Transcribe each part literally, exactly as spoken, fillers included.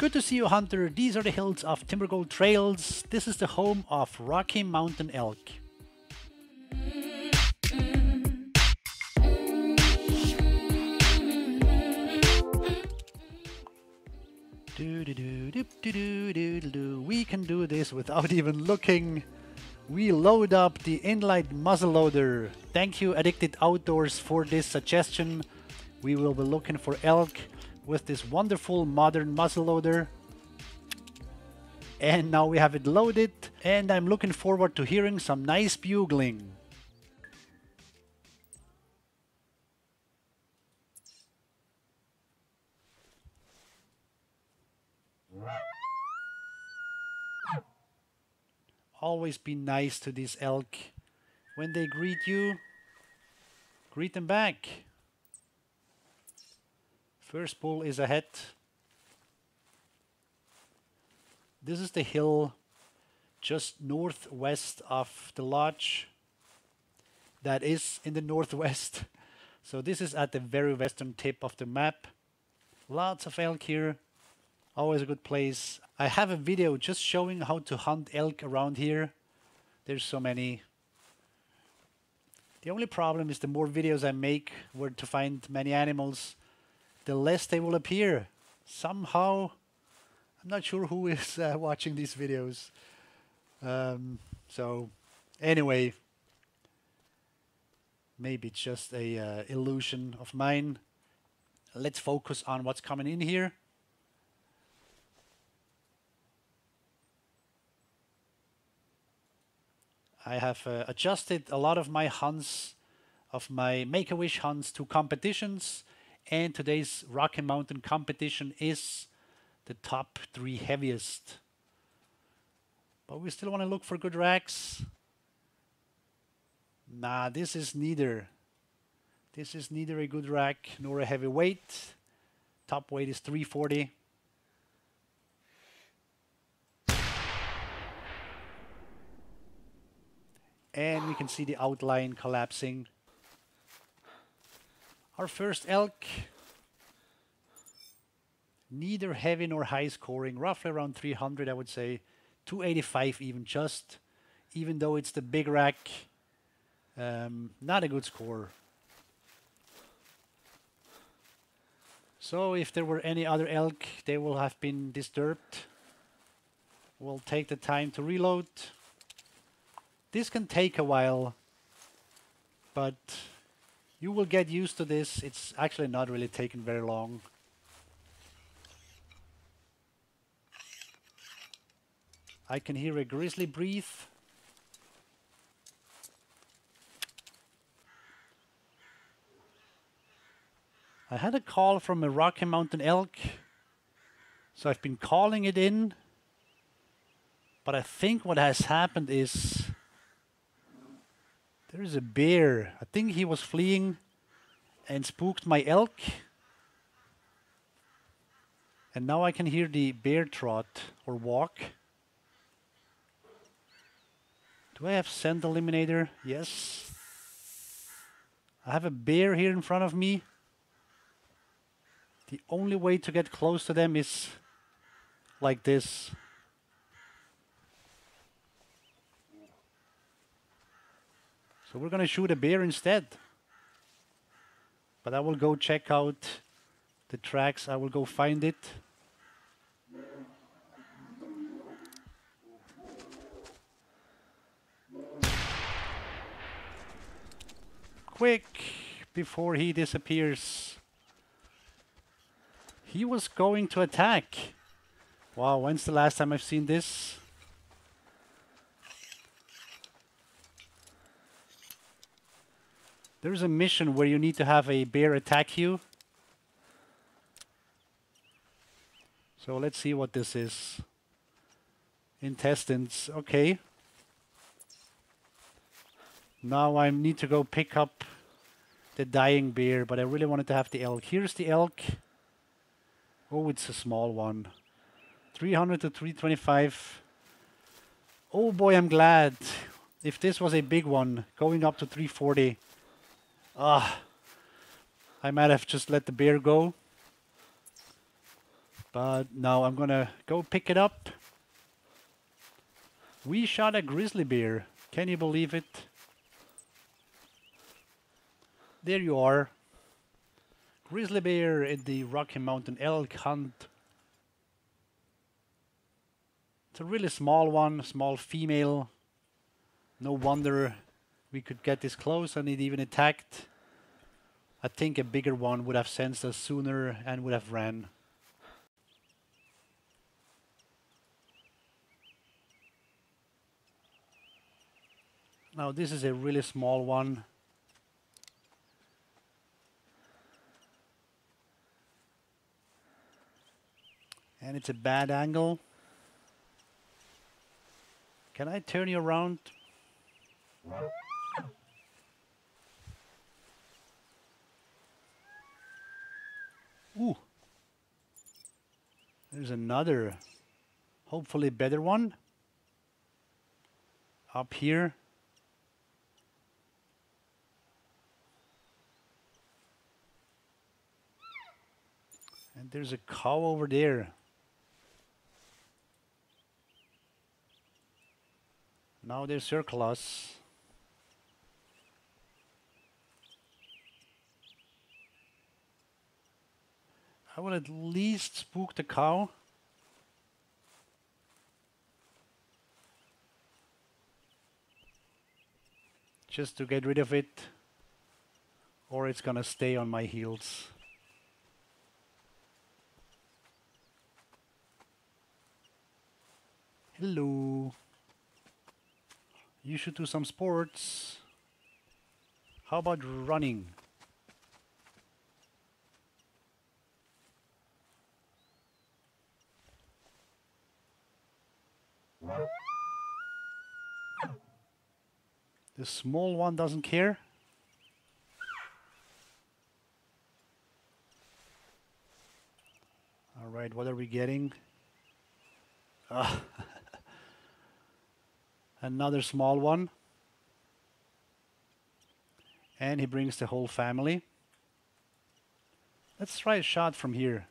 Good to see you, Hunter. These are the hills of Timbergold Trails. This is the home of Rocky Mountain Elk. We can do this without even looking. We load up the Inline Muzzleloader. Thank you, Addicted Outdoors, for this suggestion. We will be looking for elk with this wonderful modern muzzleloader. And now we have it loaded, and I'm looking forward to hearing some nice bugling. Always be nice to these elk. When they greet you, greet them back. First bull is ahead. This is the hill just northwest of the lodge. That is in the northwest. So this is at the very western tip of the map. Lots of elk here. Always a good place. I have a video just showing how to hunt elk around here. There's so many. The only problem is the more videos I make where to find many animals, the less they will appear. Somehow, I'm not sure who is uh, watching these videos. Um, so, anyway, maybe it's just a uh, illusion of mine. Let's focus on what's coming in here. I have uh, adjusted a lot of my hunts, of my Make-A-Wish hunts, to competitions. And today's Rocky Mountain competition is the top three heaviest. But we still want to look for good racks. Nah, this is neither. This is neither a good rack nor a heavy weight. Top weight is three forty. And we can see the outline collapsing. Our first elk, neither heavy nor high scoring, roughly around three hundred, I would say, two eighty-five even just, even though it's the big rack, um, not a good score. So if there were any other elk, they will have been disturbed. We'll take the time to reload. This can take a while, but you will get used to this. It's actually not really taking very long. I can hear a grizzly breathe. I had a call from a Rocky Mountain elk, so I've been calling it in. But I think what has happened is there is a bear. I think he was fleeing and spooked my elk. And now I can hear the bear trot or walk. Do I have scent eliminator? Yes. I have a bear here in front of me. The only way to get close to them is like this. So we're going to shoot a bear instead. But I will go check out the tracks. I will go find it. Quick, before he disappears. He was going to attack. Wow, when's the last time I've seen this? There's a mission where you need to have a bear attack you. So let's see what this is. Intestines, okay. Now I need to go pick up the dying bear, but I really wanted to have the elk. Here's the elk. Oh, it's a small one. three hundred to three twenty-five. Oh boy, I'm glad. If this was a big one, going up to three forty. Ah, I might have just let the bear go. But now I'm gonna go pick it up. We shot a grizzly bear. Can you believe it? There you are. Grizzly bear at the Rocky Mountain elk hunt. It's a really small one, small female. No wonder we could get this close and it even attacked. I think a bigger one would have sensed us sooner and would have ran. Now this is a really small one. And it's a bad angle. Can I turn you around? Ooh. There's another, hopefully better one. Up here. And there's a cow over there. Now they circle us. I will at least spook the cow. Just to get rid of it. Or it's gonna stay on my heels. Hello. You should do some sports. How about running? The small one doesn't care. All right, what are we getting? Ah. Another small one. And he brings the whole family. Let's try a shot from here.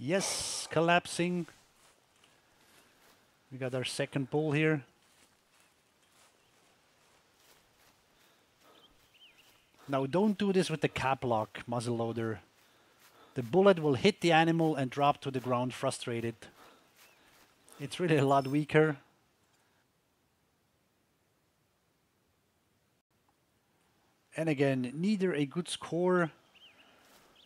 Yes, collapsing. We got our second bull here. Now don't do this with the cap lock muzzle loader. The bullet will hit the animal and drop to the ground frustrated. It's really a lot weaker. And again, neither a good score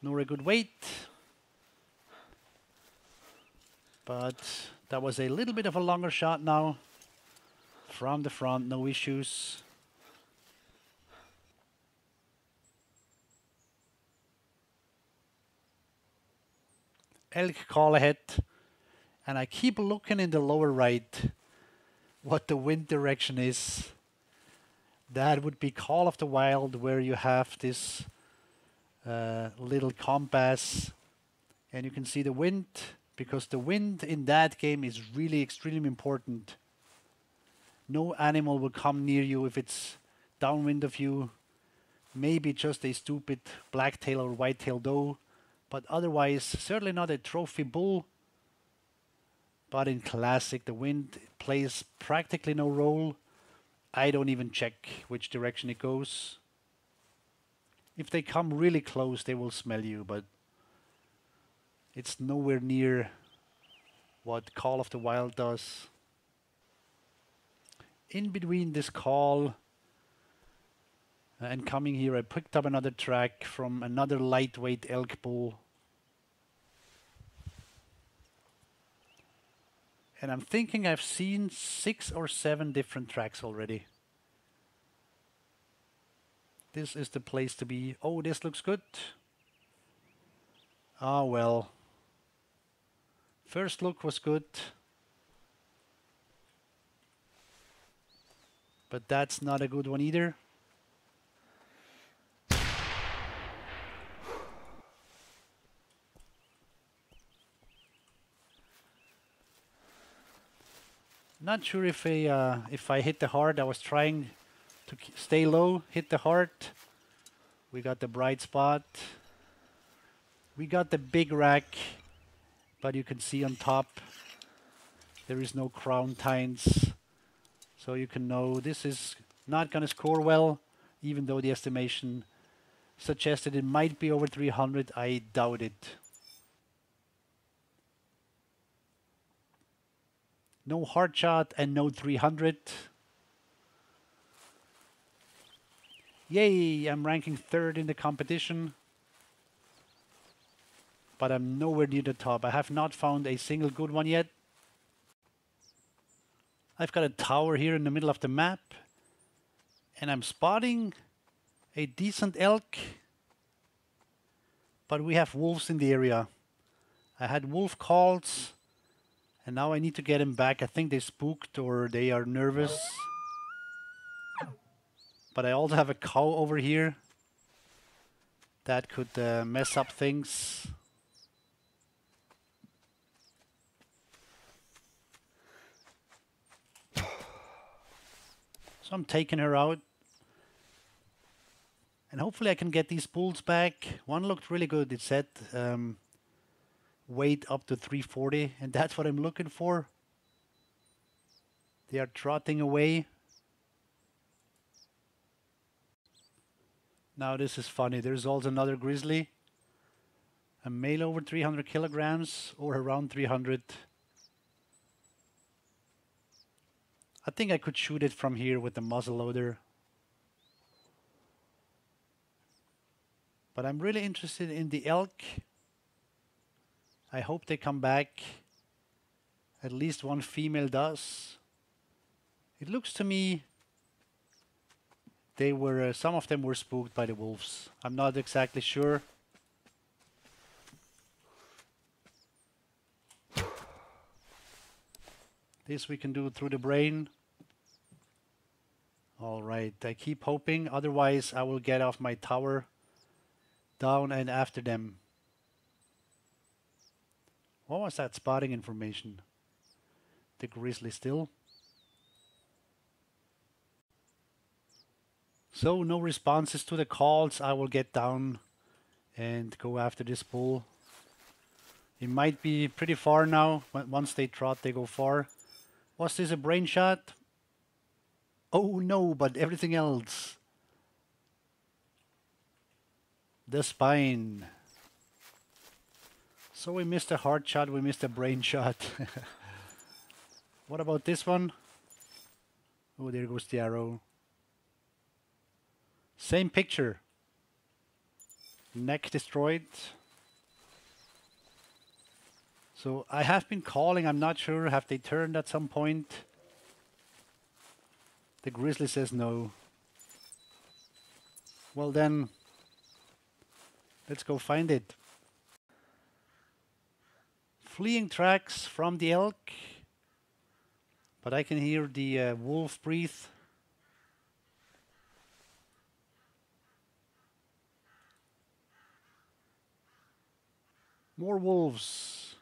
nor a good weight. But that was a little bit of a longer shot now. From the front, no issues. Elk call ahead, and I keep looking in the lower right what the wind direction is. That would be Call of the Wild, where you have this uh, little compass and you can see the wind, because the wind in that game is really extremely important. No animal will come near you if it's downwind of you, maybe just a stupid blacktail or whitetail doe. But otherwise, certainly not a trophy bull. But in Classic, the wind plays practically no role. I don't even check which direction it goes. If they come really close, they will smell you, but it's nowhere near what Call of the Wild does. In between this call and coming here, I picked up another track from another lightweight elk bull. And I'm thinking I've seen six or seven different tracks already. This is the place to be. Oh, this looks good. Ah, well. First look was good. But that's not a good one either. Not sure if I, uh, if I hit the heart. I was trying to stay low, hit the heart. We got the bright spot. We got the big rack, but you can see on top there is no crown tines. So you can know this is not going to score well, even though the estimation suggested it might be over three hundred. I doubt it. No hard shot and no three hundred. Yay, I'm ranking third in the competition, but I'm nowhere near the top. I have not found a single good one yet. I've got a tower here in the middle of the map, and I'm spotting a decent elk, but we have wolves in the area. I had wolf calls, and now I need to get them back. I think they spooked or they are nervous. But I also have a cow over here that could uh, mess up things. So I'm taking her out. And hopefully I can get these bulls back. One looked really good. It said um, weight up to three forty, and that's what I'm looking for. They are trotting away. Now this is funny. There's also another grizzly. A male over three hundred kilograms or around three hundred. I think I could shoot it from here with the muzzleloader. But I'm really interested in the elk. I hope they come back. At least one female does. It looks to me they were uh, some of them were spooked by the wolves. I'm not exactly sure. This we can do through the brain. All right, I keep hoping, otherwise I will get off my tower down and after them. What was that spotting information? The grizzly still. So no responses to the calls. I will get down and go after this bull. It might be pretty far now. Once they trot, they go far. Was this a brain shot? Oh no, but everything else. The spine. So we missed a heart shot, we missed a brain shot. What about this one? Oh, there goes the arrow. Same picture. Neck destroyed. So I have been calling, I'm not sure, have they turned at some point? The grizzly says no. Well then, let's go find it. Fleeing tracks from the elk, but I can hear the uh, wolf breathe. More wolves.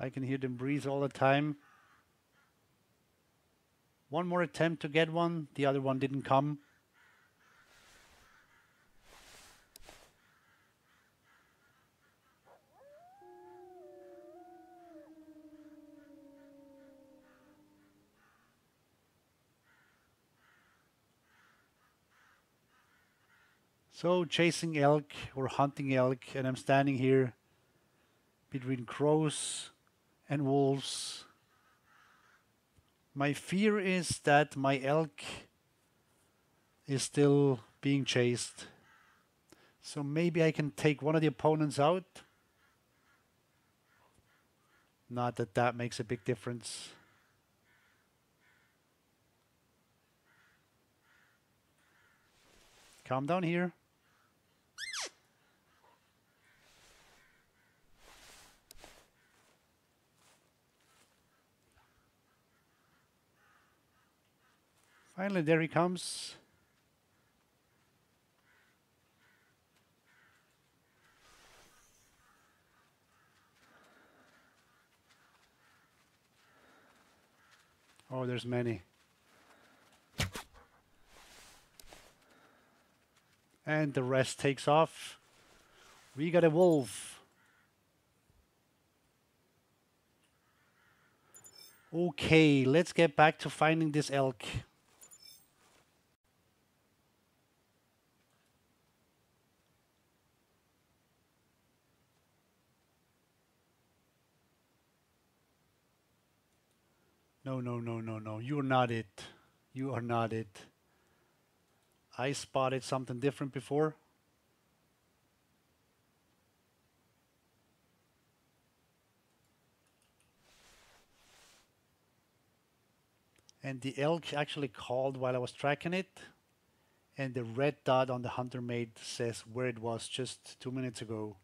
I can hear them breathe all the time. One more attempt to get one, the other one didn't come. So chasing elk or hunting elk, and I'm standing here between crows and wolves. My fear is that my elk is still being chased. So maybe I can take one of the opponents out. Not that that makes a big difference. Calm down here. Finally, there he comes. Oh, there's many. And the rest takes off. We got a wolf. Okay, let's get back to finding this elk. No, no, no, no, no. You're not it. You are not it. I spotted something different before. And the elk actually called while I was tracking it. And the red dot on the Hunter Mate says where it was just two minutes ago.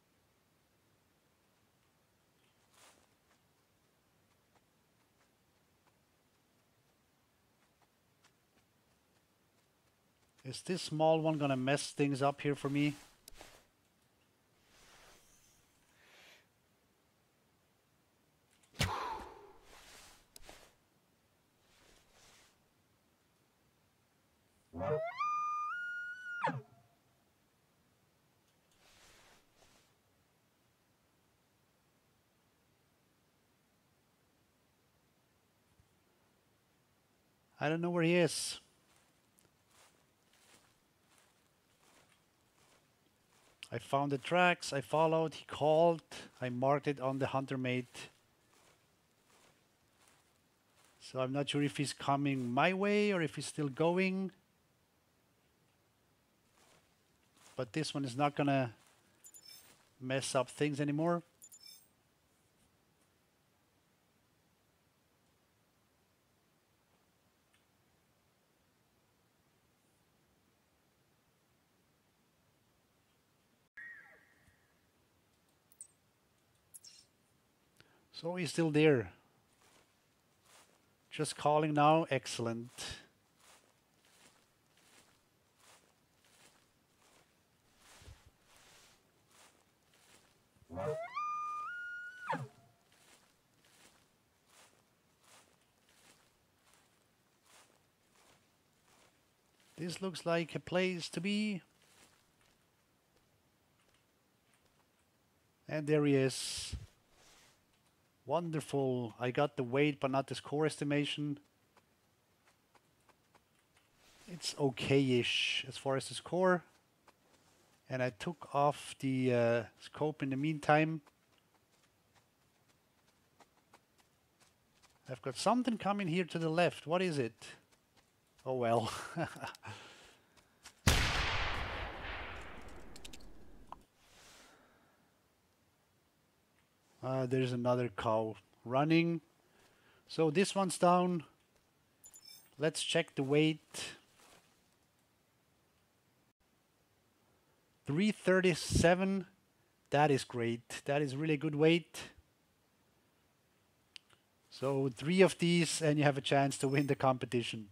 Is this small one gonna mess things up here for me? I don't know where he is. I found the tracks, I followed, he called, I marked it on the Hunter Mate. So I'm not sure if he's coming my way or if he's still going. But this one is not gonna mess up things anymore. So he's still there. Just calling now. Excellent. This looks like a place to be. And there he is. Wonderful. I got the weight, but not the score estimation. It's okay-ish as far as the score. And I took off the uh, scope in the meantime. I've got something coming here to the left. What is it? Oh well. Uh, there's another cow running. So this one's down. Let's check the weight. three thirty-seven. That is great. That is really good weight. So three of these and you have a chance to win the competition.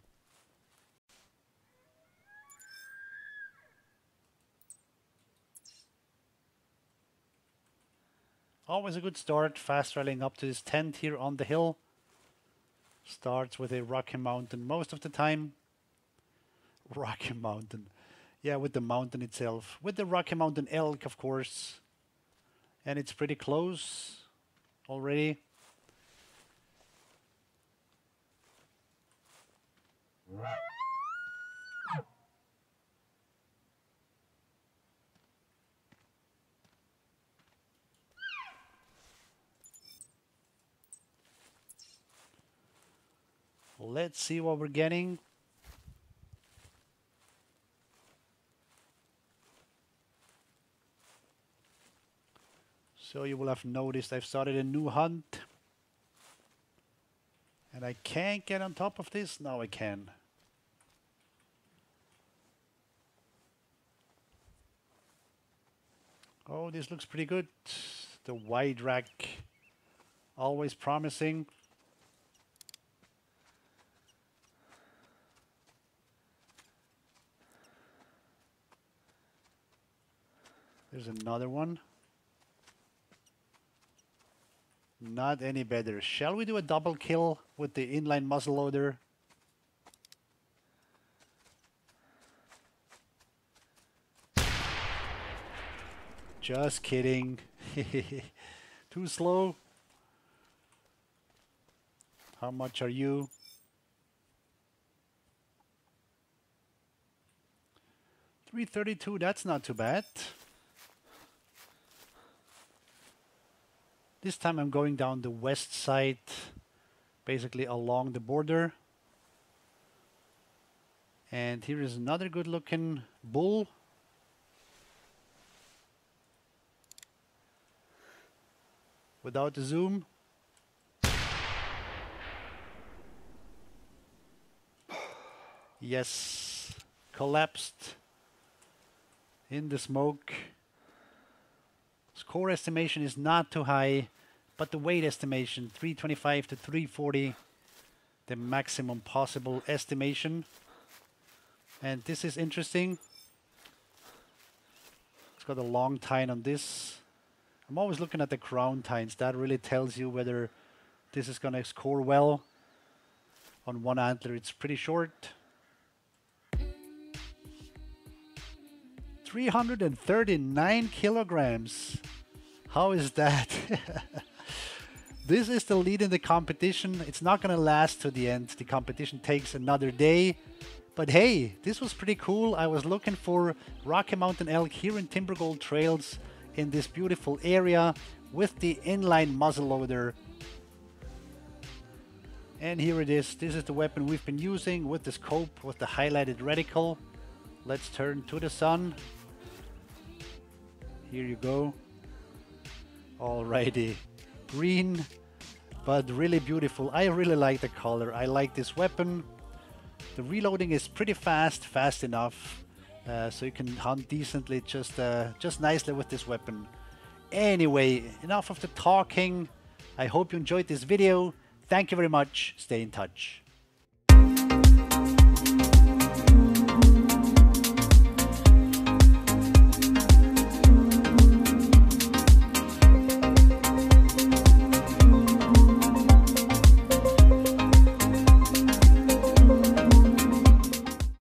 Always a good start, fast rallying up to this tent here on the hill. Starts with a Rocky Mountain most of the time. Rocky Mountain. Yeah, with the mountain itself. With the Rocky Mountain elk, of course. And it's pretty close already. Let's see what we're getting. So you will have noticed I've started a new hunt. And I can't get on top of this. Now I can. Oh, this looks pretty good. The wide rack. Always promising. There's another one. Not any better. Shall we do a double kill with the inline muzzleloader? Just kidding. Too slow. How much are you? three thirty-two, that's not too bad. This time I'm going down the west side, basically along the border. And here is another good looking bull. Without the zoom. Yes, collapsed in the smoke. Score estimation is not too high, but the weight estimation, three twenty-five to three forty, the maximum possible estimation. And this is interesting. It's got a long tine on this. I'm always looking at the crown tines. That really tells you whether this is going to score well. On one antler, it's pretty short. three hundred thirty-nine kilograms. How is that? This is the lead in the competition. It's not going to last to the end. The competition takes another day. But hey, this was pretty cool. I was looking for Rocky Mountain elk here in Timbergold Trails in this beautiful area with the inline muzzleloader. And here it is. This is the weapon we've been using with the scope, with the highlighted reticle. Let's turn to the sun. Here you go. Alrighty, green, but really beautiful. I really like the color. I like this weapon. The reloading is pretty fast, fast enough, uh, so you can hunt decently, just uh, just nicely with this weapon. Anyway, enough of the talking. I hope you enjoyed this video. Thank you very much. Stay in touch.